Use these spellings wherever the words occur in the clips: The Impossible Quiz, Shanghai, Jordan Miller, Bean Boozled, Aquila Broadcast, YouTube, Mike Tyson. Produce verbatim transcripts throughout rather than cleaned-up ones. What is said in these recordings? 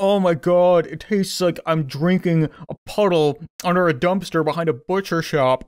Oh my god, it tastes like I'm drinking a puddle under a dumpster behind a butcher shop.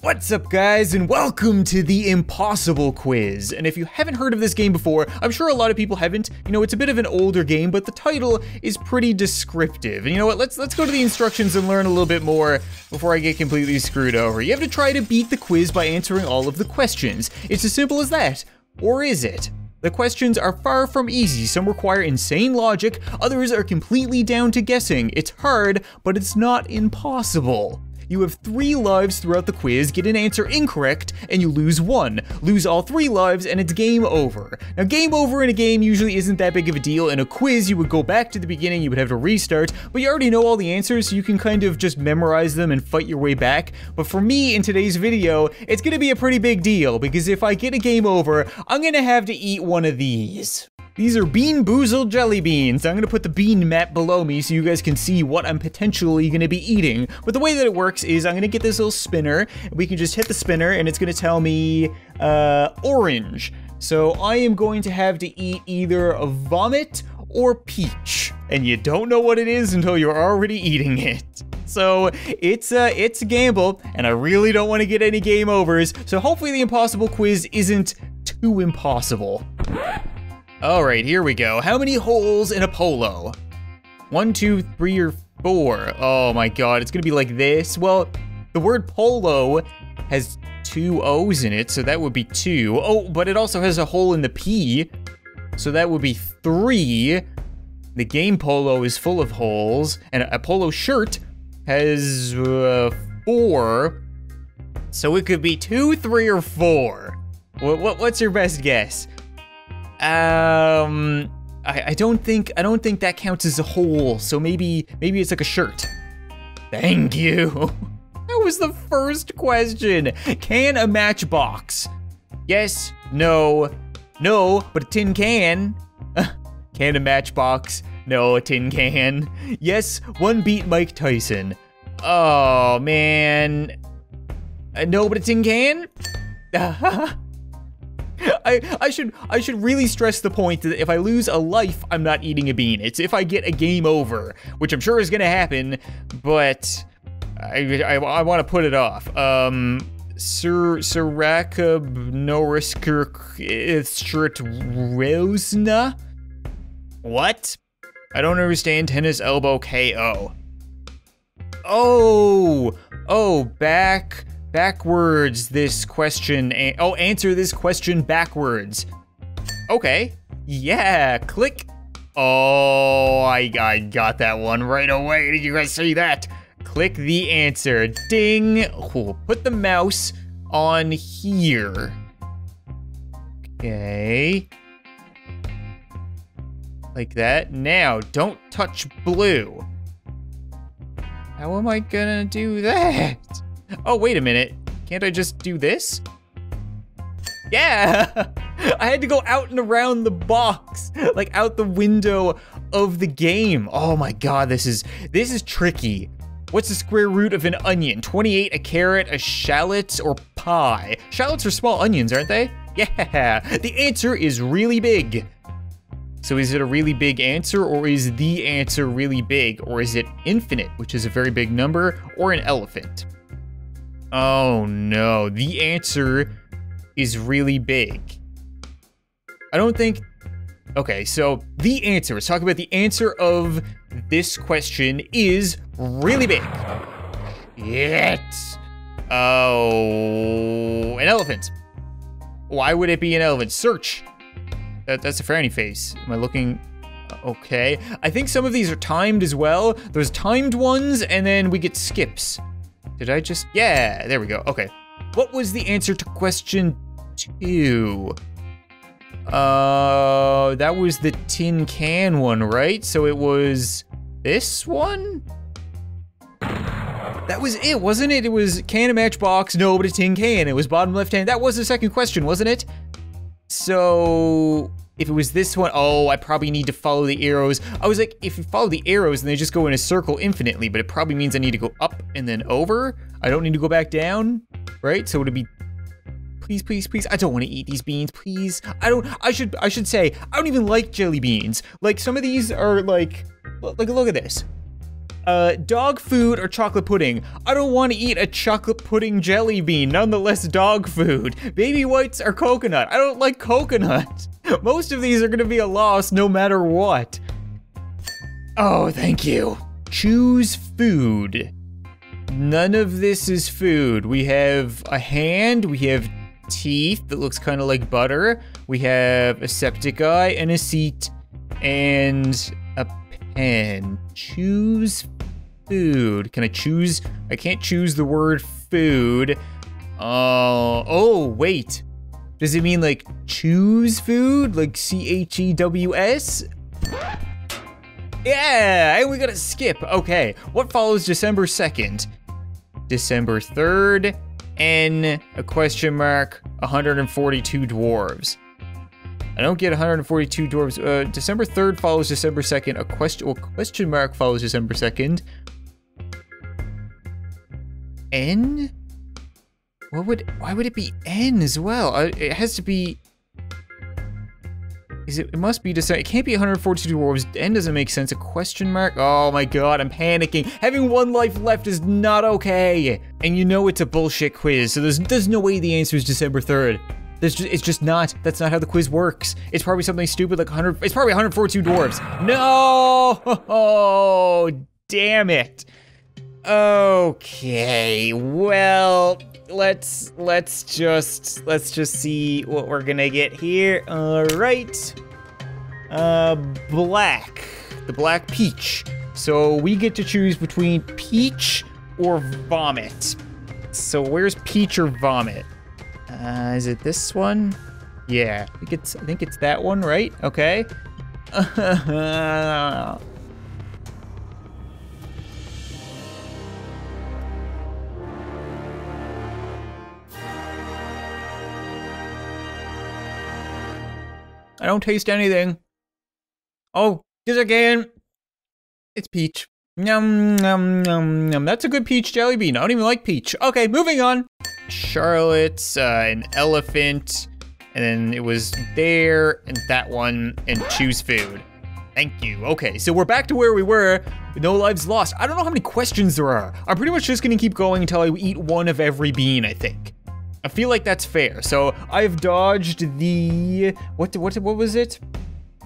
What's up guys, and welcome to The Impossible Quiz. And if you haven't heard of this game before, I'm sure a lot of people haven't. You know, it's a bit of an older game, but the title is pretty descriptive. And you know what, let's let's go to the instructions and learn a little bit more before I get completely screwed over. You have to try to beat the quiz by answering all of the questions. It's as simple as that, or is it? The questions are far from easy. Some require insane logic, others are completely down to guessing. It's hard, but it's not impossible. You have three lives throughout the quiz, get an answer incorrect, and you lose one. Lose all three lives, and it's game over. Now, game over in a game usually isn't that big of a deal. In a quiz, you would go back to the beginning, you would have to restart, but you already know all the answers, so you can kind of just memorize them and fight your way back. But for me, in today's video, it's gonna be a pretty big deal, because if I get a game over, I'm gonna have to eat one of these. These are Bean Boozled jelly beans. I'm gonna put the bean map below me so you guys can see what I'm potentially gonna be eating. But the way that it works is I'm gonna get this little spinner. We can just hit the spinner and it's gonna tell me uh, orange. So I am going to have to eat either a vomit or peach. And you don't know what it is until you're already eating it. So it's a, it's a gamble, and I really don't wanna get any game overs. So hopefully the impossible quiz isn't too impossible. All right, here we go. How many holes in a polo? One, two, three, or four. Oh my God, it's gonna be like this. Well, the word polo has two O's in it, so that would be two. Oh, but it also has a hole in the P, so that would be three. The game polo is full of holes, and a polo shirt has uh, four, so it could be two, three, or four. What, what, what's your best guess? Um, I, I don't think, I don't think that counts as a hole, so maybe, maybe it's like a shirt. Thank you. That was the first question. Can a matchbox? Yes, no, no, but a tin can. Can a matchbox? No, a tin can. Yes, one beat Mike Tyson. Oh, man. Uh, no, but a tin can? Uh-huh. I, I should I should really stress the point that if I lose a life, I'm not eating a bean. It's if I get a game over, which I'm sure is gonna happen, but I, I, I wanna put it off. Um, Sir, Sirakab Noriskirk. What? I don't understand tennis elbow K O. Oh, oh, back. Backwards this question, an oh, answer this question backwards. Okay, yeah, click. Oh, I, I got that one right away. Did you guys see that? Click the answer, ding. We'll put the mouse on here. Okay. Like that. Now, don't touch blue. How am I gonna do that? Oh, wait a minute. Can't I just do this? Yeah! I had to go out and around the box, like out the window of the game. Oh my God, this is, this is tricky. What's the square root of an onion? twenty-eight, a carrot, a shallot, or pie? Shallots are small onions, aren't they? Yeah, the answer is really big. So is it a really big answer, or is the answer really big? Or is it infinite, which is a very big number, or an elephant? Oh no, the answer is really big. I don't think, okay, so the answer, let's talk about the answer of this question is really big. Yes. Oh, an elephant. Why would it be an elephant? Search. That, that's a frowny face. Am I looking? Okay. I think some of these are timed as well. There's timed ones and then we get skips. Did I just, yeah, there we go, okay. What was the answer to question two? Uh, that was the tin can one, right? So it was this one? That was it, wasn't it? It was can a matchbox, no, but a tin can. It was bottom left hand. That was the second question, wasn't it? So if it was this one, oh, I probably need to follow the arrows. I was like, if you follow the arrows, then they just go in a circle infinitely, but it probably means I need to go up and then over. I don't need to go back down, right? So would it be Please, please, please. I don't want to eat these beans, please. I don't, I should, I should say, I don't even like jelly beans. Like, some of these are like, like, look at this. Uh, dog food or chocolate pudding? I don't want to eat a chocolate pudding jelly bean, nonetheless dog food. Baby whites or coconut? I don't like coconut. Most of these are gonna be a loss no matter what. Oh, thank you. Choose food. None of this is food. We have a hand, we have teeth that looks kind of like butter. We have a septic eye and a seat and a pen. Choose food. Can I choose? I can't choose the word food. Uh, oh, wait. Does it mean like choose food? Like C H E W S? Yeah, and we gotta skip. Okay, what follows December second? December third, N, a question mark, one hundred forty-two dwarves. I don't get one hundred forty-two dwarves. Uh, December third follows December second, a question, well, question mark follows December second. N? What would, why would it be N as well? Uh, it has to be, is it, it must be December, it can't be one hundred forty-two dwarves. N doesn't make sense, a question mark? Oh my God, I'm panicking. Having one life left is not okay. And you know it's a bullshit quiz, so there's, there's no way the answer is December third. There's just, it's just not, that's not how the quiz works. It's probably something stupid like one hundred, it's probably one hundred forty-two dwarves. No, oh, damn it. Okay, well, let's, let's just, let's just see what we're gonna get here. All right, uh, black, the black peach. So we get to choose between peach or vomit. So where's peach or vomit? Uh, is it this one? Yeah, I think it's, I think it's that one, right? Okay. I don't taste anything. Oh, this again. It's peach. Yum, yum, yum, yum. That's a good peach jelly bean. I don't even like peach. Okay, moving on. Charlotte's, uh, an elephant, and then it was there, and that one, and choose food. Thank you. Okay, so we're back to where we were, with no lives lost. I don't know how many questions there are. I'm pretty much just gonna keep going until I eat one of every bean, I think. I feel like that's fair. So I've dodged the, what, what, what was it?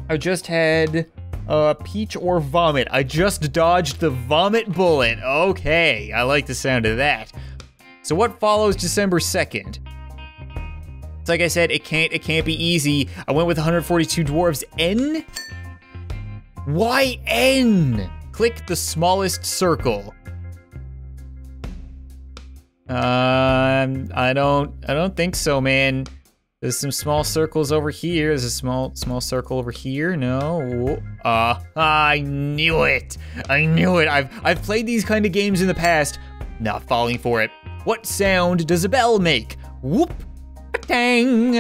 I just had, uh, peach or vomit. I just dodged the vomit bullet. Okay, I like the sound of that. So what follows December second? It's like I said, it can't, it can't be easy. I went with one hundred forty-two dwarves. N? Why N? Click the smallest circle. Um, I don't, I don't think so, man. There's some small circles over here. There's a small, small circle over here. No, uh, I knew it. I knew it. I've, I've played these kind of games in the past. Not falling for it. What sound does a bell make? Whoop, tang,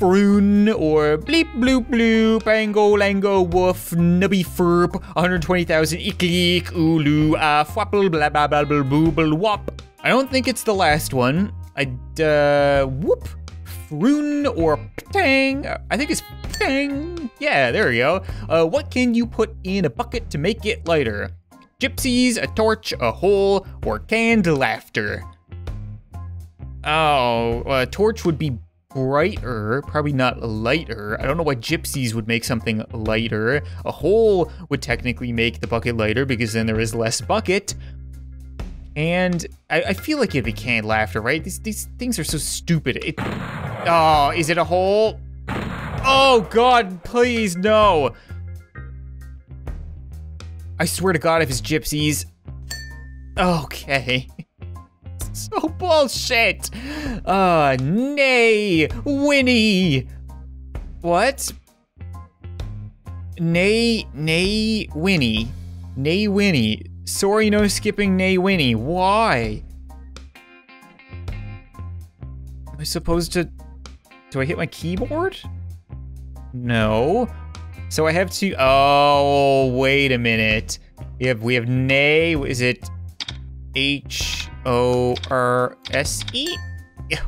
froon, or bleep, bloop, bloop, bango, lango, woof, nubby, furp, one hundred twenty thousand, eekleek, ooloo, ah, fwapple, blah, blah, blah, blah, booble, wop. I don't think it's the last one. I, uh, whoop, froon, or tang. I think it's tang. Yeah, there we go. Uh, what can you put in a bucket to make it lighter? Gypsies, a torch, a hole, or canned laughter. Oh, a torch would be brighter, probably not lighter. I don't know why gypsies would make something lighter. A hole would technically make the bucket lighter because then there is less bucket. And I, I feel like it'd be canned laughter, right? These, these things are so stupid. It, oh, is it a hole? Oh God, please, no. I swear to God, if it's gypsies. Okay. So bullshit. Uh, nay, Winnie. What? Nay, nay, Winnie. Nay, Winnie. Sorry, no skipping nay, Winnie. Why? Am I supposed to, do I hit my keyboard? No. So I have to, oh, wait a minute. We have, we have nay, is it H? O R S E?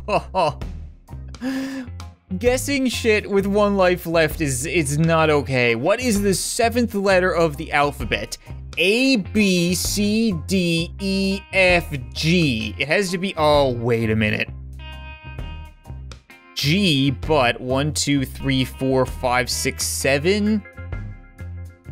Oh, Guessing shit with one life left is, it's not okay. What is the seventh letter of the alphabet? A, B, C, D, E, F, G. It has to be, oh, wait a minute. G, but one, two, three, four, five, six, seven.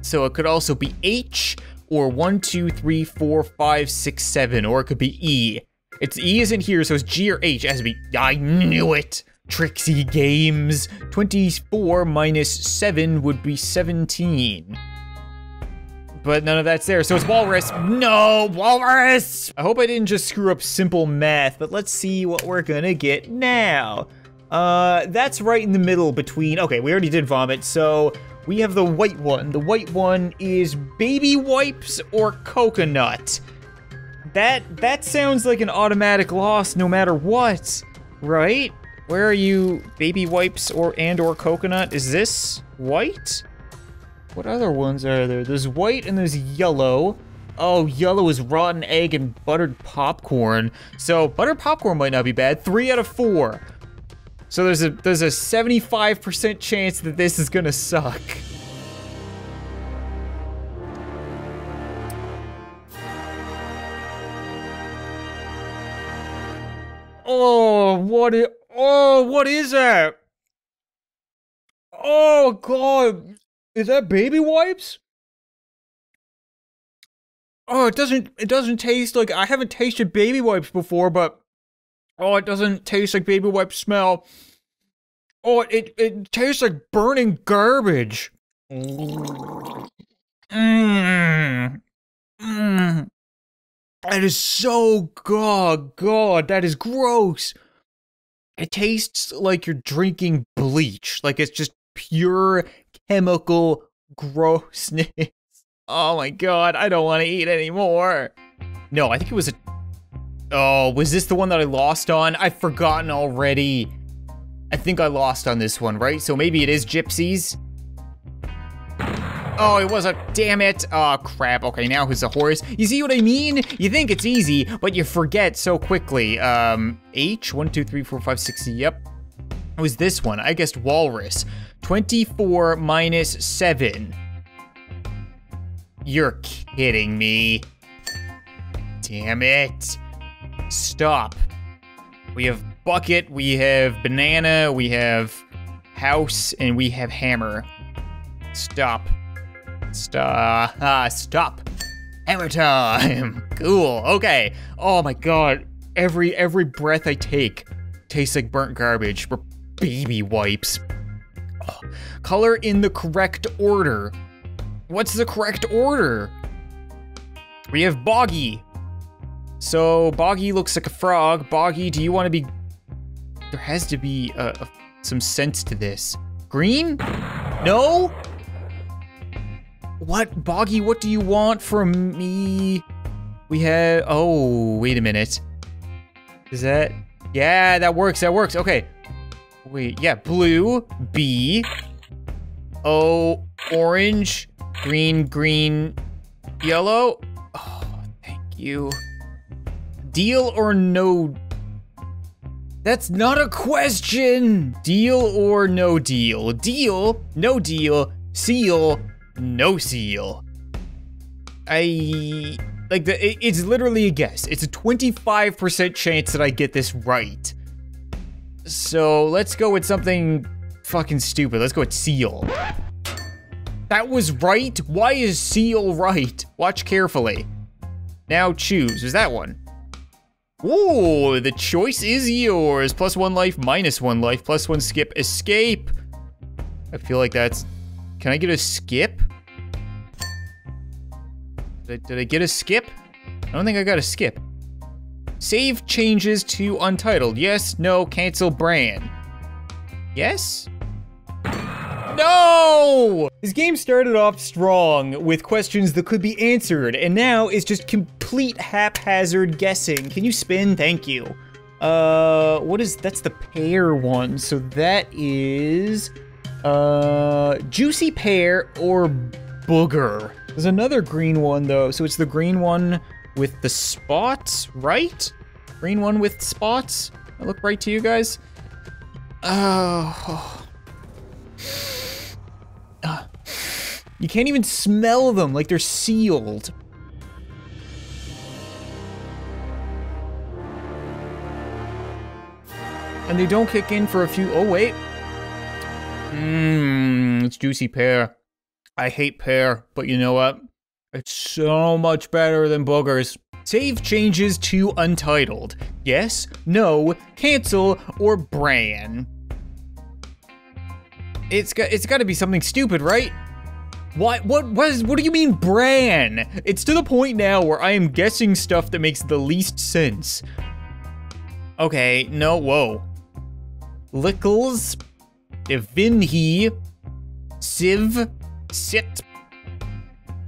So it could also be H, or one, two, three, four, five, six, seven, or it could be E. It's E isn't here, so it's G or H. It has to be, I knew it. Trixie Games. twenty-four minus seven would be seventeen. But none of that's there, so it's walrus. No, walrus! I hope I didn't just screw up simple math, but let's see what we're gonna get now. Uh, that's right in the middle between, okay, we already did vomit, so we have the white one. The white one is baby wipes or coconut. That, that sounds like an automatic loss no matter what, right? Where are you, baby wipes or and or coconut? Is this white? What other ones are there? There's white and there's yellow. Oh, yellow is rotten egg and buttered popcorn. So buttered popcorn might not be bad. Three out of four. So there's a there's a seventy-five percent chance that this is gonna suck. Oh, what is, oh, what is that? Oh God. Is that baby wipes? Oh, it doesn't, it doesn't taste like, I haven't tasted baby wipes before, but oh, it doesn't taste like baby wipe smell. Oh, it, it tastes like burning garbage. Mmm. Mmm. That is so, God, God, that is gross. It tastes like you're drinking bleach. Like it's just pure chemical grossness. Oh my God, I don't want to eat anymore. No, I think it was a, oh, was this the one that I lost on? I've forgotten already. I think I lost on this one, right? So maybe it is gypsies. Oh, it was a, damn it. Oh crap, okay, now who's the horse? You see what I mean? You think it's easy, but you forget so quickly. Um, H, one, two, three, four, five, six, yep. It was this one, I guessed walrus. twenty-four minus seven. You're kidding me. Damn it. Stop. We have bucket, we have banana, we have house, and we have hammer. Stop. Stop. Ah, stop. Hammer time. Cool. Okay. Oh my God. Every every breath I take tastes like burnt garbage. We're baby wipes. Oh. Color in the correct order. What's the correct order? We have boggy. So boggy looks like a frog. Boggy, do you want to be? There has to be uh, some sense to this. Green? No? What, boggy, what do you want from me? We have, oh, wait a minute. Is that, yeah, that works, that works, okay. Wait, yeah, blue, B. Oh, orange, green, green, yellow. Oh, thank you. Deal or no? That's not a question. Deal or no deal? Deal, no deal, seal, no seal. I, like, the, it, it's literally a guess. It's a twenty-five percent chance that I get this right. So let's go with something fucking stupid. Let's go with seal. That was right? Why is seal right? Watch carefully. Now choose, is that one? Ooh, the choice is yours. Plus one life, minus one life, plus one skip, escape. I feel like that's, can I get a skip? Did I, did I get a skip? I don't think I got a skip. Save changes to untitled. Yes, no, cancel brand. Yes? No! This game started off strong with questions that could be answered, and now it's just complete haphazard guessing. Can you spin? Thank you. Uh, what is, that's the pear one. So that is, uh, juicy pear or booger. There's another green one though. So it's the green one with the spots, right? Green one with spots. I look right to you guys. Oh. Uh, you can't even smell them, like they're sealed. And they don't kick in for a few, oh wait. Mmm, it's juicy pear. I hate pear, but you know what? It's so much better than boogers. Save changes to Untitled. Yes, no, cancel, or Bran. It's got, it's gotta be something stupid, right? What, what, what, is, what do you mean Bran? It's to the point now where I am guessing stuff that makes the least sense. Okay, no, whoa. Lickles, Evinhi, Siv, Sit,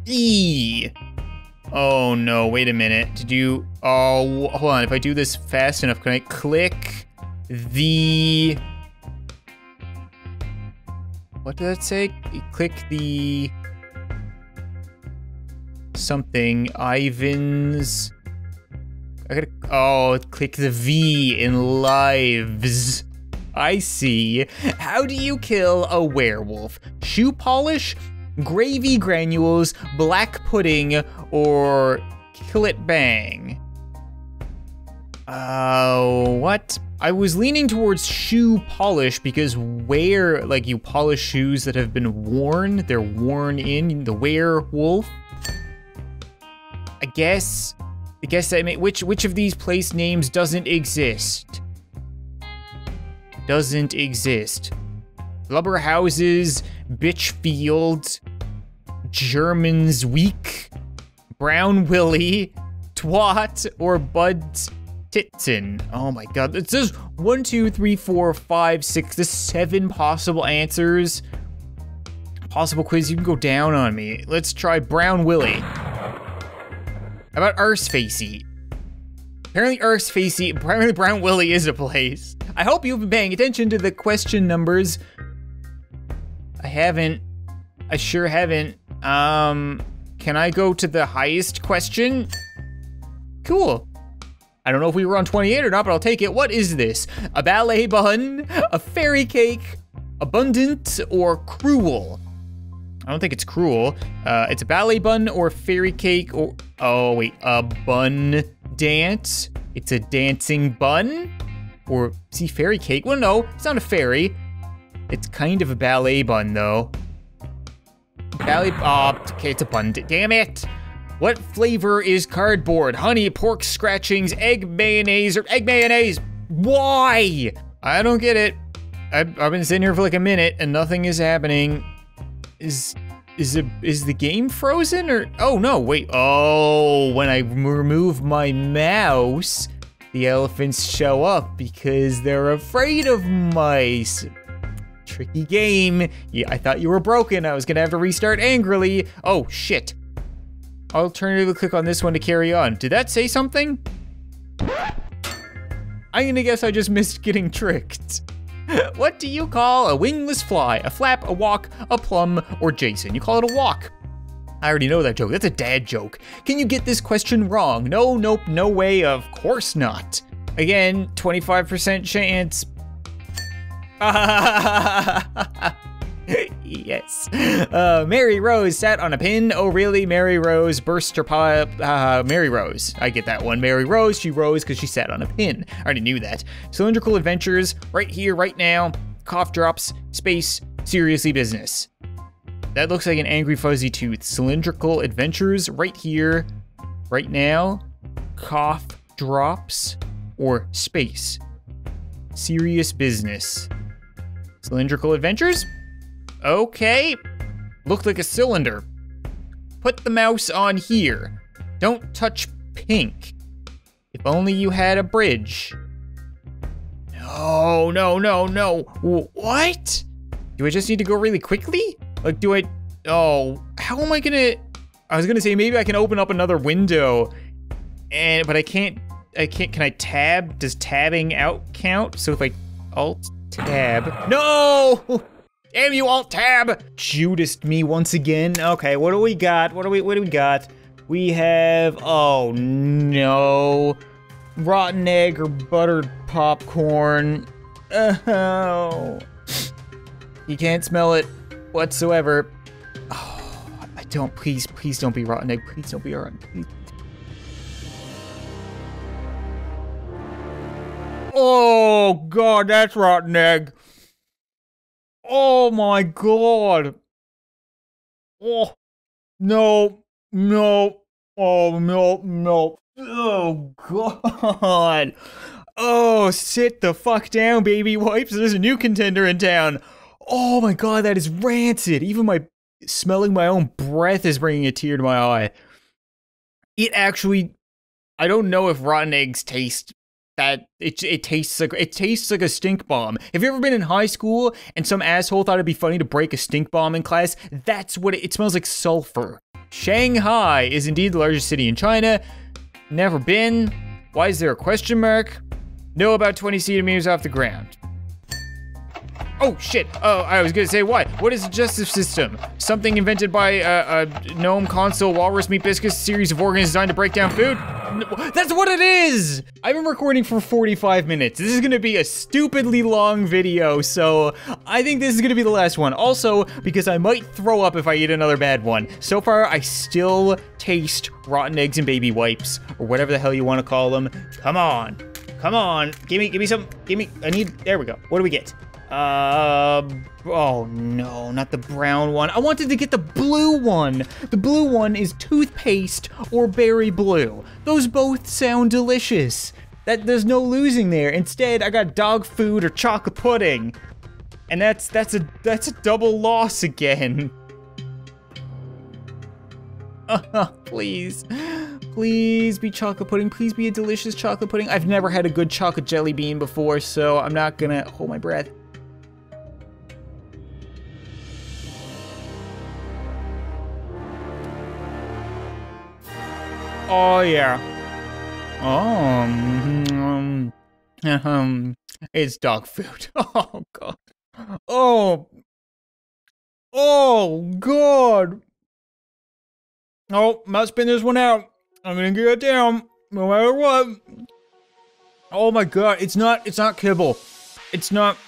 E. Oh no, wait a minute. Did you, oh, hold on. If I do this fast enough, can I click the, what did that say? Click the something, Ivan's, I gotta, oh, click the V in lives. I see. How do you kill a werewolf? Shoe polish? Gravy granules, black pudding, or kill it bang. Oh, uh, what? I was leaning towards shoe polish because where, like you polish shoes that have been worn, they're worn in, the werewolf. I guess, I guess that may, which, which of these place names doesn't exist? Doesn't exist. Blubberhouses, Bitchfield, German's Week, Brown Willie, Twat, or Bud Titson. Oh my god, it says one, two, three, four, five, six, there's seven possible answers. Possible quiz, you can go down on me. Let's try Brown Willie. How about Ersfacy? Apparently Ersfacy, apparently Brown Willie is a place. I hope you've been paying attention to the question numbers. I haven't, I sure haven't. Um, can I go to the highest question? Cool. I don't know if we were on twenty-eight or not, but I'll take it. What is this? A ballet bun, a fairy cake, abundant, or cruel? I don't think it's cruel. Uh, it's a ballet bun or fairy cake or, oh wait, a bun dance. It's a dancing bun or see fairy cake. Well, no, it's not a fairy. It's kind of a ballet bun though. Ballet, oh, okay, it's a bun, damn it. What flavor is cardboard? Honey, pork scratchings, egg mayonnaise, or egg mayonnaise? Why? I don't get it. I've, I've been sitting here for like a minute and nothing is happening. Is, is, it, is the game frozen or? Oh no, wait, oh, when I remove my mouse, the elephants show up because they're afraid of mice. Tricky game. Yeah, I thought you were broken. I was gonna have to restart angrily. Oh shit. Alternatively, click on this one to carry on. Did that say something? I'm gonna guess I just missed getting tricked. What do you call a wingless fly? A flap, a walk, a plum, or Jason? You call it a walk. I already know that joke. That's a dad joke. Can you get this question wrong? No, nope, no way, of course not. Again, twenty-five percent chance. Yes. Uh, Mary Rose sat on a pin. Oh really, Mary Rose burst her pile. Uh, Mary Rose, I get that one. Mary Rose, she rose because she sat on a pin. I already knew that. Cylindrical adventures, right here, right now. Cough drops, space, seriously business. That looks like an angry fuzzy tooth. Cylindrical adventures, right here, right now. Cough drops, or space. Serious business. Cylindrical adventures? Okay. Looked like a cylinder. Put the mouse on here. Don't touch pink. If only you had a bridge. No, no, no, no. What? Do I just need to go really quickly? Like, do I, oh, how am I gonna, I was gonna say maybe I can open up another window, and but I can't, I can't, can I tab? Does tabbing out count? So if I alt tab, no! Damn you, alt tab! Judas'd me once again. Okay, what do we got? What do we, what do we got? We have, oh no. Rotten egg or buttered popcorn. Oh. You can't smell it whatsoever. Oh, I don't. Please, please don't be rotten egg. Please don't be rotten. Please. Oh God, that's rotten egg. Oh my God. Oh no, no. Oh no, no. Oh God. Oh, sit the fuck down, baby wipes. There's a new contender in town. Oh my God, that is rancid. Even my smelling my own breath is bringing a tear to my eye. It actually, I don't know if rotten eggs taste that. It it tastes like it tastes like a stink bomb. Have you ever been in high school and some asshole thought it'd be funny to break a stink bomb in class? That's what it, it smells like. Sulfur. Shanghai is indeed the largest city in China. Never been. Why is there a question mark? No, about twenty centimeters off the ground. Oh shit, oh, I was gonna say why. What is the justice system? Something invented by uh, a gnome, console, walrus, meat biscuits, series of organs designed to break down food? No, that's what it is! I've been recording for forty-five minutes. This is gonna be a stupidly long video, so I think this is gonna be the last one. Also, because I might throw up if I eat another bad one. So far, I still taste rotten eggs and baby wipes, or whatever the hell you wanna call them. Come on, come on, give me, give me some, give me, I need, there we go. What do we get? Uh, oh no, not the brown one. I wanted to get the blue one. The blue one is toothpaste or berry blue. Those both sound delicious. That there's no losing there. Instead, I got dog food or chocolate pudding. And that's that's a that's a double loss again. Uh, please. Please be chocolate pudding. Please be a delicious chocolate pudding. I've never had a good chocolate jelly bean before, so I'm not gonna hold my breath. Oh yeah. Oh. Um, um, it's dog food. Oh God. Oh. Oh God. Oh, must spin this one out. I'm gonna get it down, no matter what. Oh my God. It's not. It's not kibble. It's not.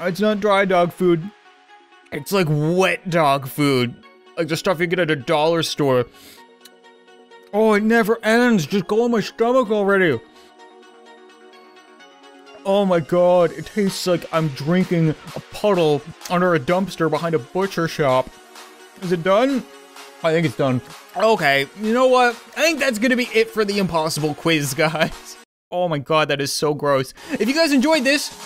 It's not dry dog food. It's like wet dog food, like the stuff you get at a dollar store. Oh, it never ends. Just go in my stomach already. Oh my God, it tastes like I'm drinking a puddle under a dumpster behind a butcher shop. Is it done? I think it's done. Okay, you know what? I think that's gonna be it for the Impossible Quiz, guys. Oh my God, that is so gross. If you guys enjoyed this,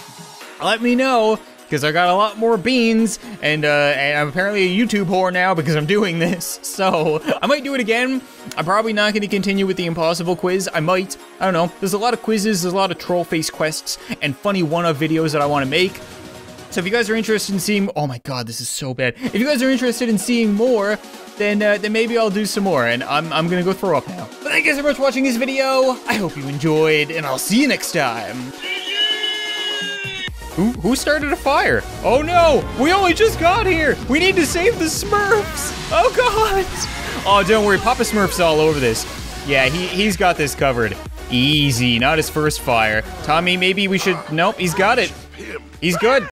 let me know, because I got a lot more beans, and, uh, and I'm apparently a YouTube whore now because I'm doing this, so I might do it again. I'm probably not gonna continue with the Impossible Quiz. I might, I don't know. There's a lot of quizzes, there's a lot of troll face quests, and funny one-off videos that I wanna make. So if you guys are interested in seeing, oh my God, this is so bad. If you guys are interested in seeing more, then, uh, then maybe I'll do some more, and I'm, I'm gonna go throw up now. But thank you so much for watching this video. I hope you enjoyed, and I'll see you next time. Who, who started a fire? Oh no, we only just got here. We need to save the Smurfs. Oh God. Oh, don't worry, Papa Smurf's all over this. Yeah, he, he's got this covered. Easy, not his first fire. Tommy, maybe we should, nope, he's got it. He's good.